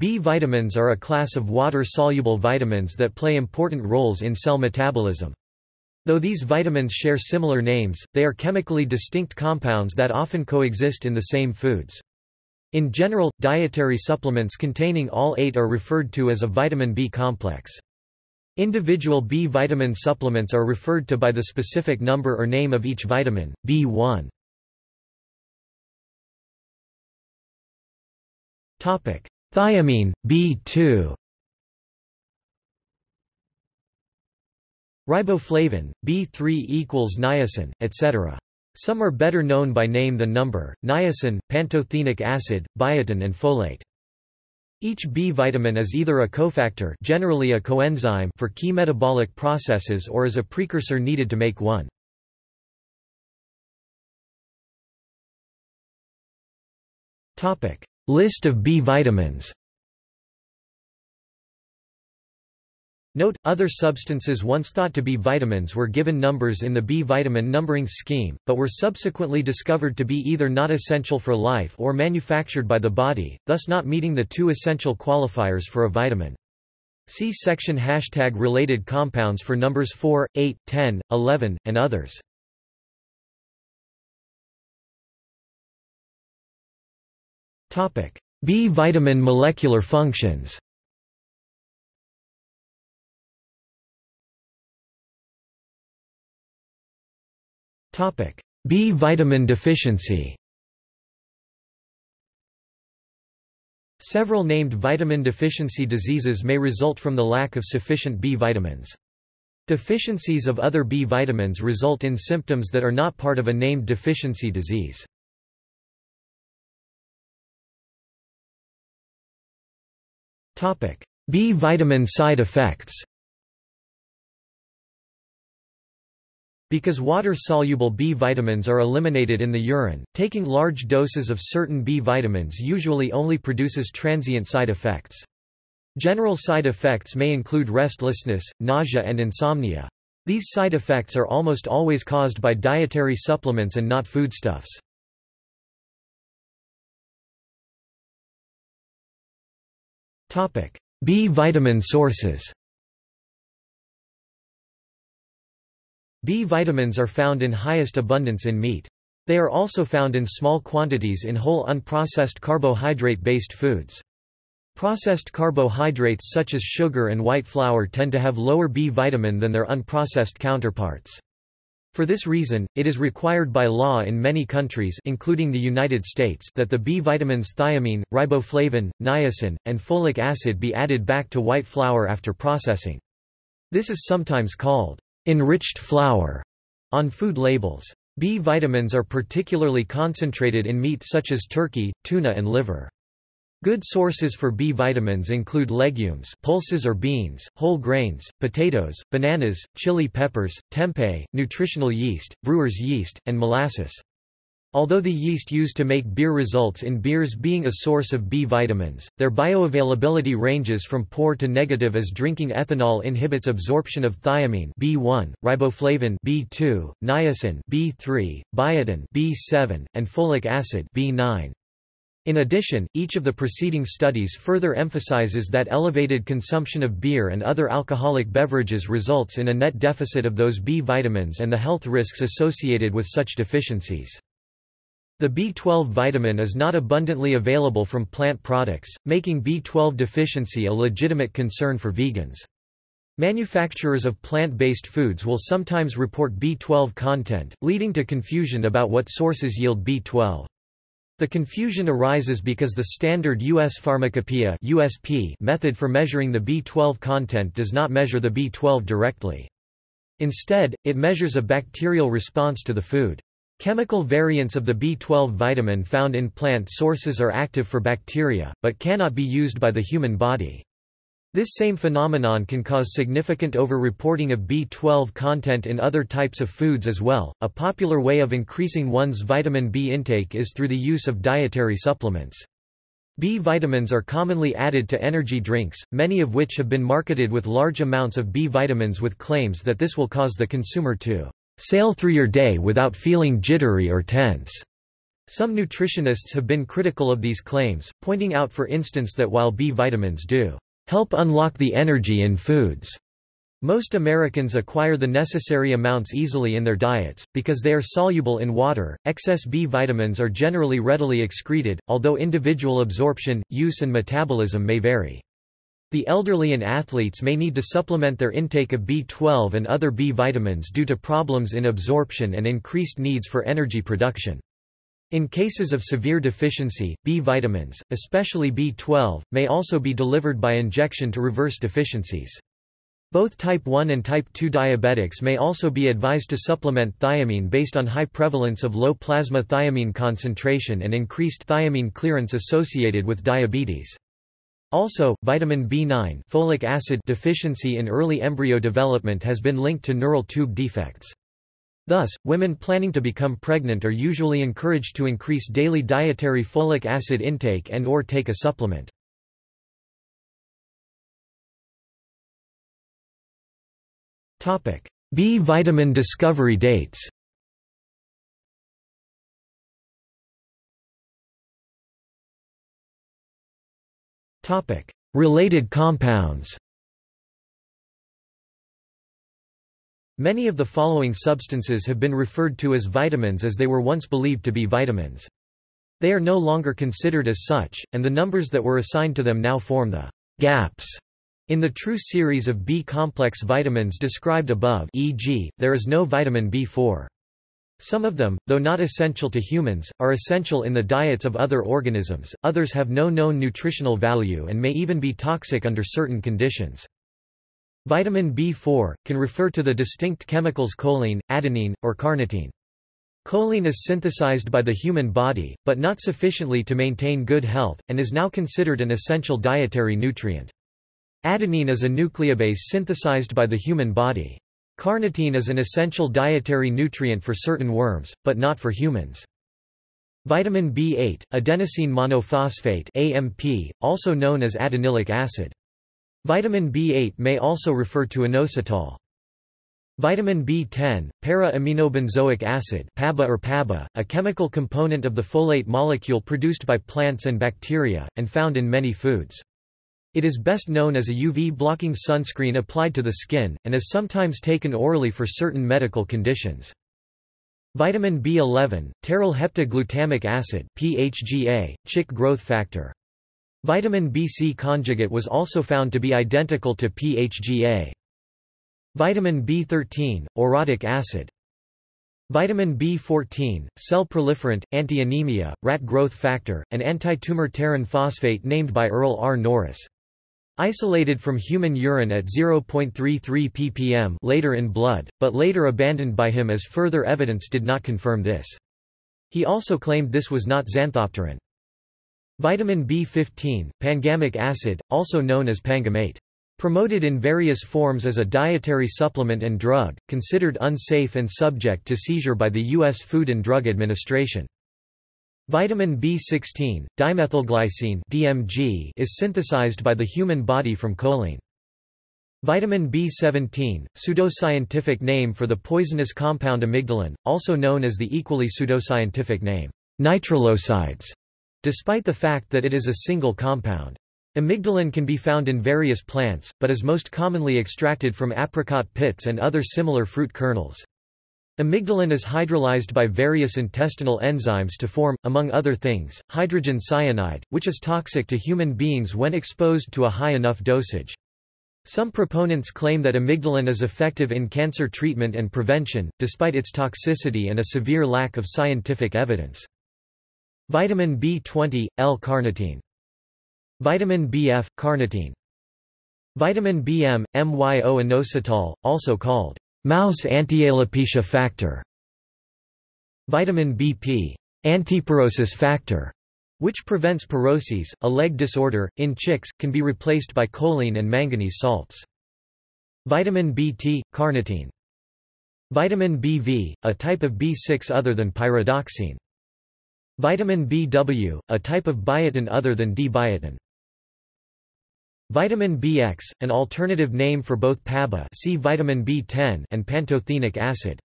B vitamins are a class of water-soluble vitamins that play important roles in cell metabolism. Though these vitamins share similar names, they are chemically distinct compounds that often coexist in the same foods. In general, dietary supplements containing all 8 are referred to as a vitamin B complex. Individual B vitamin supplements are referred to by the specific number or name of each vitamin, B1. Thiamine, B2. Riboflavin, B3 equals niacin, etc. Some are better known by name than number: niacin, pantothenic acid, biotin and folate. Each B vitamin is either a cofactor, generally a coenzyme, for key metabolic processes or is a precursor needed to make one. Topic: List of B vitamins. Note, other substances once thought to be vitamins were given numbers in the B vitamin numbering scheme, but were subsequently discovered to be either not essential for life or manufactured by the body, thus not meeting the 2 essential qualifiers for a vitamin. See section #related compounds for numbers 4, 8, 10, 11, and others. B vitamin molecular functions. B vitamin deficiency. Several named vitamin deficiency diseases may result from the lack of sufficient B vitamins. Deficiencies of other B vitamins result in symptoms that are not part of a named deficiency disease. B vitamin side effects. Because water-soluble B vitamins are eliminated in the urine, taking large doses of certain B vitamins usually only produces transient side effects. General side effects may include restlessness, nausea and insomnia. These side effects are almost always caused by dietary supplements and not foodstuffs. B vitamin sources. B vitamins are found in highest abundance in meat. They are also found in small quantities in whole unprocessed carbohydrate-based foods. Processed carbohydrates such as sugar and white flour tend to have lower B vitamin than their unprocessed counterparts. For this reason, it is required by law in many countries, including the United States, that the B vitamins thiamine, riboflavin, niacin, and folic acid be added back to white flour after processing. This is sometimes called enriched flour on food labels. B vitamins are particularly concentrated in meat such as turkey, tuna and liver. Good sources for B vitamins include legumes, pulses or beans, whole grains, potatoes, bananas, chili peppers, tempeh, nutritional yeast, brewer's yeast, and molasses. Although the yeast used to make beer results in beers being a source of B vitamins, their bioavailability ranges from poor to negative, as drinking ethanol inhibits absorption of thiamine B1, riboflavin B2, niacin B3, biotin B7, and folic acid B9. In addition, each of the preceding studies further emphasizes that elevated consumption of beer and other alcoholic beverages results in a net deficit of those B vitamins and the health risks associated with such deficiencies. The B12 vitamin is not abundantly available from plant products, making B12 deficiency a legitimate concern for vegans. Manufacturers of plant-based foods will sometimes report B12 content, leading to confusion about what sources yield B12. The confusion arises because the standard U.S. Pharmacopeia (USP) method for measuring the B12 content does not measure the B12 directly. Instead, it measures a bacterial response to the food. Chemical variants of the B12 vitamin found in plant sources are active for bacteria, but cannot be used by the human body. This same phenomenon can cause significant overreporting of B12 content in other types of foods as well. A popular way of increasing one's vitamin B intake is through the use of dietary supplements. B vitamins are commonly added to energy drinks, many of which have been marketed with large amounts of B vitamins with claims that this will cause the consumer to sail through your day without feeling jittery or tense. Some nutritionists have been critical of these claims, pointing out for instance that while B vitamins do help unlock the energy in foods, most Americans acquire the necessary amounts easily in their diets, because they are soluble in water. Excess B vitamins are generally readily excreted, although individual absorption, use and metabolism may vary. The elderly and athletes may need to supplement their intake of B12 and other B vitamins due to problems in absorption and increased needs for energy production. In cases of severe deficiency, B vitamins, especially B12, may also be delivered by injection to reverse deficiencies. Both type 1 and type 2 diabetics may also be advised to supplement thiamine based on high prevalence of low plasma thiamine concentration and increased thiamine clearance associated with diabetes. Also, vitamin B9 folic acid deficiency in early embryo development has been linked to neural tube defects. Thus, women planning to become pregnant are usually encouraged to increase daily dietary folic acid intake and/or take a supplement. B vitamin discovery dates. Related compounds. Many of the following substances have been referred to as vitamins as they were once believed to be vitamins. They are no longer considered as such, and the numbers that were assigned to them now form the gaps in the true series of B-complex vitamins described above, e.g., there is no vitamin B4. Some of them, though not essential to humans, are essential in the diets of other organisms, others have no known nutritional value and may even be toxic under certain conditions. Vitamin B4 can refer to the distinct chemicals choline, adenine, or carnitine. Choline is synthesized by the human body, but not sufficiently to maintain good health, and is now considered an essential dietary nutrient. Adenine is a nucleobase synthesized by the human body. Carnitine is an essential dietary nutrient for certain worms, but not for humans. Vitamin B8, adenosine monophosphate (AMP), also known as adenylate acid. Vitamin B8 may also refer to inositol. Vitamin B10, para-aminobenzoic acid (PABA or PABA), a chemical component of the folate molecule produced by plants and bacteria, and found in many foods. It is best known as a UV-blocking sunscreen applied to the skin, and is sometimes taken orally for certain medical conditions. Vitamin B11, pterylheptaglutamic acid (PHGA), chick growth factor. Vitamin BC conjugate was also found to be identical to PHGA. Vitamin B13, orotic acid. Vitamin B14, cell proliferant, anti-anemia, rat growth factor, and anti-tumor pterin phosphate named by Earl R. Norris. Isolated from human urine at 0.33 ppm later in blood, but later abandoned by him as further evidence did not confirm this. He also claimed this was not xanthopterin. Vitamin B15, pangamic acid, also known as pangamate. Promoted in various forms as a dietary supplement and drug, considered unsafe and subject to seizure by the U.S. Food and Drug Administration. Vitamin B16, dimethylglycine (DMG), is synthesized by the human body from choline. Vitamin B17, pseudoscientific name for the poisonous compound amygdalin, also known as the equally pseudoscientific name, nitrolosides, despite the fact that it is a single compound. Amygdalin can be found in various plants, but is most commonly extracted from apricot pits and other similar fruit kernels. Amygdalin is hydrolyzed by various intestinal enzymes to form, among other things, hydrogen cyanide, which is toxic to human beings when exposed to a high enough dosage. Some proponents claim that amygdalin is effective in cancer treatment and prevention, despite its toxicity and a severe lack of scientific evidence. Vitamin B20, L-carnitine. Vitamin BF, carnitine. Vitamin BM, myo-inositol, also called mouse antialopecia factor. Vitamin BP, antipyrosis factor, which prevents pyroses, a leg disorder, in chicks, can be replaced by choline and manganese salts. Vitamin BT, carnitine. Vitamin BV, a type of B6 other than pyridoxine. Vitamin BW, a type of biotin other than D-biotin. Vitamin BX, an alternative name for both PABA, see vitamin B10, and pantothenic acid.